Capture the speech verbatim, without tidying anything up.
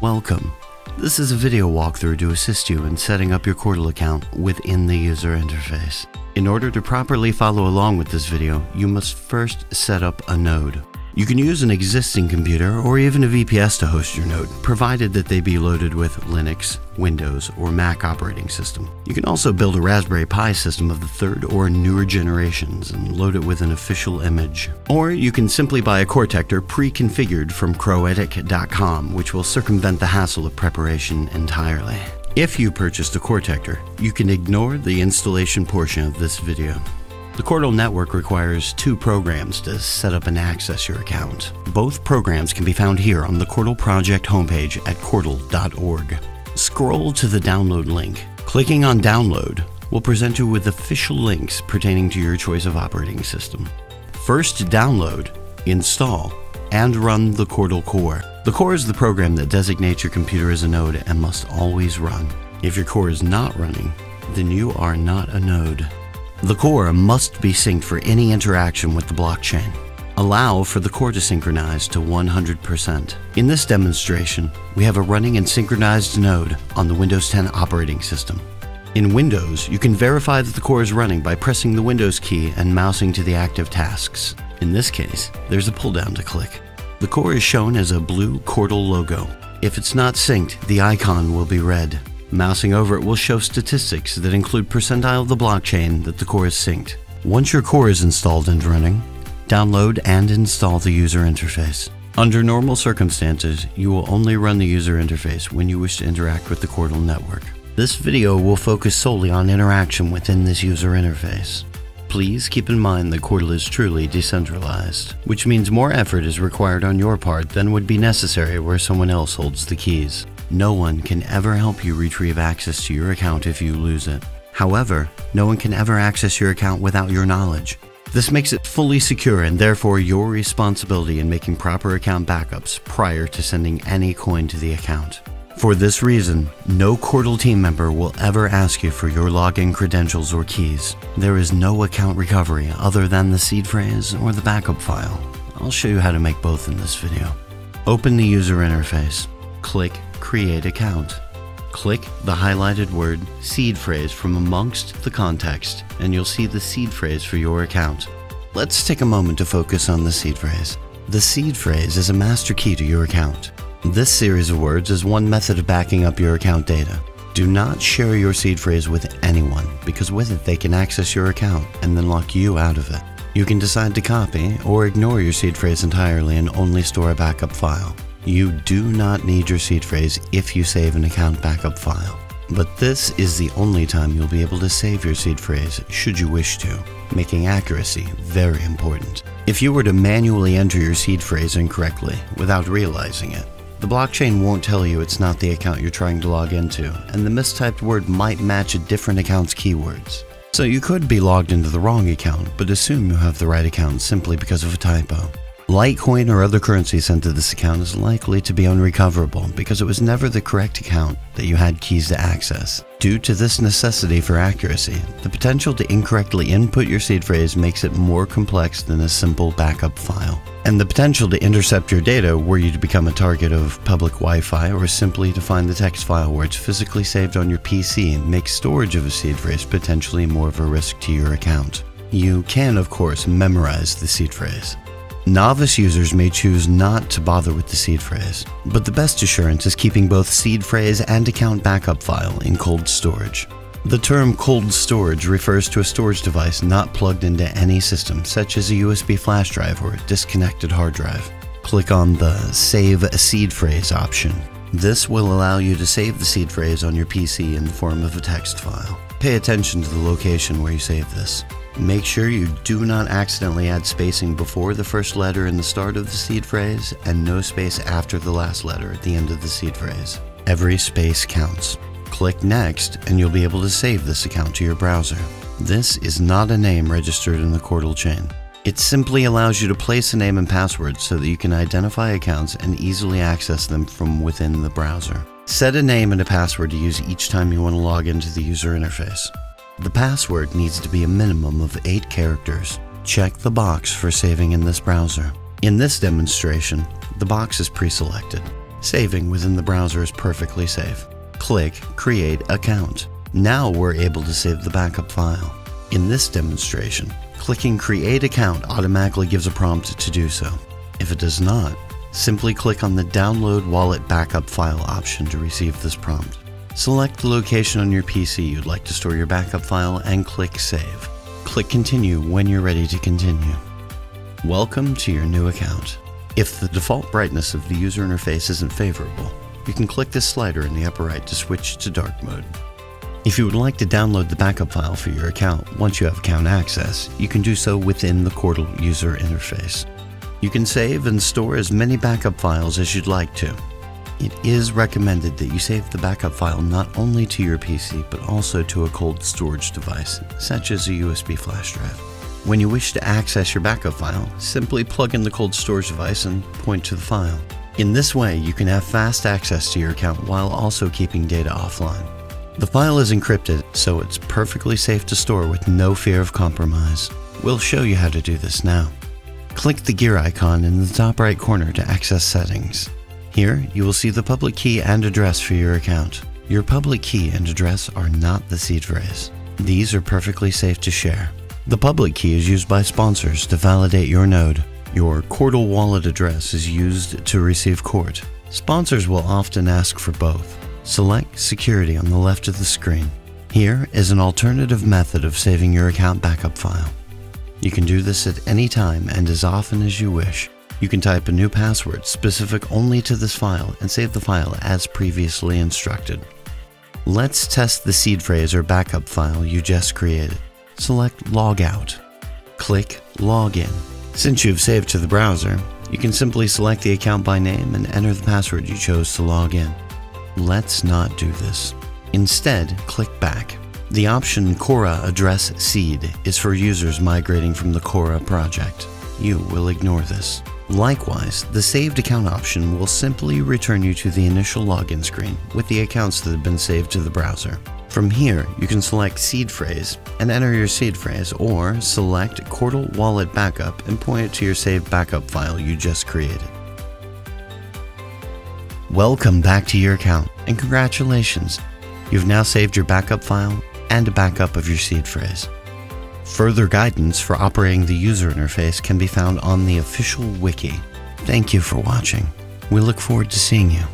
Welcome. This is a video walkthrough to assist you in setting up your Qortal account within the user interface. In order to properly follow along with this video, you must first set up a node. You can use an existing computer or even a V P S to host your node, provided that they be loaded with Linux, Windows, or Mac operating system. You can also build a Raspberry Pi system of the third or newer generations and load it with an official image. Or you can simply buy a QORTector pre-configured from crowetic dot com, which will circumvent the hassle of preparation entirely. If you purchased a QORTector, you can ignore the installation portion of this video. The Qortal network requires two programs to set up and access your account. Both programs can be found here on the Qortal project homepage at qortal dot org. Scroll to the download link. Clicking on download will present you with official links pertaining to your choice of operating system. First, download, install, and run the Qortal core. The core is the program that designates your computer as a node and must always run. If your core is not running, then you are not a node. The core must be synced for any interaction with the blockchain. Allow for the core to synchronize to one hundred percent. In this demonstration, we have a running and synchronized node on the Windows ten operating system. In Windows, you can verify that the core is running by pressing the Windows key and mousing to the active tasks. In this case, there's a pull-down to click. The core is shown as a blue Qortal logo. If it's not synced, the icon will be red. Mousing over it will show statistics that include percentile of the blockchain that the core is synced. Once your core is installed and running, download and install the user interface. Under normal circumstances, you will only run the user interface when you wish to interact with the Qortal network. This video will focus solely on interaction within this user interface. Please keep in mind that Qortal is truly decentralized, which means more effort is required on your part than would be necessary where someone else holds the keys. No one can ever help you retrieve access to your account if you lose it. However, no one can ever access your account without your knowledge. This makes it fully secure and therefore your responsibility in making proper account backups prior to sending any coin to the account. For this reason, no Qortal team member will ever ask you for your login credentials or keys. There is no account recovery other than the seed phrase or the backup file. I'll show you how to make both in this video. Open the user interface. Click Create Account. Click the highlighted word seed phrase from amongst the context and you'll see the seed phrase for your account. Let's take a moment to focus on the seed phrase. The seed phrase is a master key to your account. This series of words is one method of backing up your account data. Do not share your seed phrase with anyone because with it they can access your account and then lock you out of it. You can decide to copy or ignore your seed phrase entirely and only store a backup file. You do not need your seed phrase if you save an account backup file. But this is the only time you'll be able to save your seed phrase should you wish to, making accuracy very important. If you were to manually enter your seed phrase incorrectly without realizing it, the blockchain won't tell you it's not the account you're trying to log into, and the mistyped word might match a different account's keywords. So you could be logged into the wrong account, but assume you have the right account simply because of a typo. Litecoin or other currency sent to this account is likely to be unrecoverable because it was never the correct account that you had keys to access. Due to this necessity for accuracy, the potential to incorrectly input your seed phrase makes it more complex than a simple backup file. And the potential to intercept your data were you to become a target of public Wi-Fi or simply to find the text file where it's physically saved on your P C makes storage of a seed phrase potentially more of a risk to your account. You can, of course, memorize the seed phrase. Novice users may choose not to bother with the seed phrase, but the best assurance is keeping both seed phrase and account backup file in cold storage. The term cold storage refers to a storage device not plugged into any system, such as a U S B flash drive or a disconnected hard drive. Click on the Save a Seed Phrase option. This will allow you to save the seed phrase on your P C in the form of a text file. Pay attention to the location where you save this. Make sure you do not accidentally add spacing before the first letter in the start of the seed phrase and no space after the last letter at the end of the seed phrase. Every space counts. Click Next and you'll be able to save this account to your browser. This is not a name registered in the Qortal chain. It simply allows you to place a name and password so that you can identify accounts and easily access them from within the browser. Set a name and a password to use each time you want to log into the user interface. The password needs to be a minimum of eight characters. Check the box for saving in this browser. In this demonstration, the box is pre-selected. Saving within the browser is perfectly safe. Click Create Account. Now we're able to save the backup file. In this demonstration, clicking Create Account automatically gives a prompt to do so. If it does not, simply click on the Download Wallet Backup File option to receive this prompt. Select the location on your P C you'd like to store your backup file and click Save. Click Continue when you're ready to continue. Welcome to your new account. If the default brightness of the user interface isn't favorable, you can click this slider in the upper right to switch to dark mode. If you would like to download the backup file for your account once you have account access, you can do so within the Qortal user interface. You can save and store as many backup files as you'd like to. It is recommended that you save the backup file not only to your P C, but also to a cold storage device, such as a U S B flash drive. When you wish to access your backup file, simply plug in the cold storage device and point to the file. In this way, you can have fast access to your account while also keeping data offline. The file is encrypted, so it's perfectly safe to store with no fear of compromise. We'll show you how to do this now. Click the gear icon in the top right corner to access settings. Here, you will see the public key and address for your account. Your public key and address are not the seed phrase. These are perfectly safe to share. The public key is used by sponsors to validate your node. Your Qortal wallet address is used to receive Qort. Sponsors will often ask for both. Select Security on the left of the screen. Here is an alternative method of saving your account backup file. You can do this at any time and as often as you wish. You can type a new password specific only to this file and save the file as previously instructed. Let's test the seed phrase or backup file you just created. Select Logout. Click Login. Since you've saved to the browser, you can simply select the account by name and enter the password you chose to log in. Let's not do this. Instead, click Back. The option Quora Address Seed is for users migrating from the Quora project. You will ignore this. Likewise, the Saved Account option will simply return you to the initial login screen with the accounts that have been saved to the browser. From here, you can select Seed Phrase and enter your seed phrase, or select Qortal Wallet Backup and point it to your saved backup file you just created. Welcome back to your account, and congratulations! You've now saved your backup file and a backup of your seed phrase. Further guidance for operating the user interface can be found on the official wiki. Thank you for watching. We look forward to seeing you.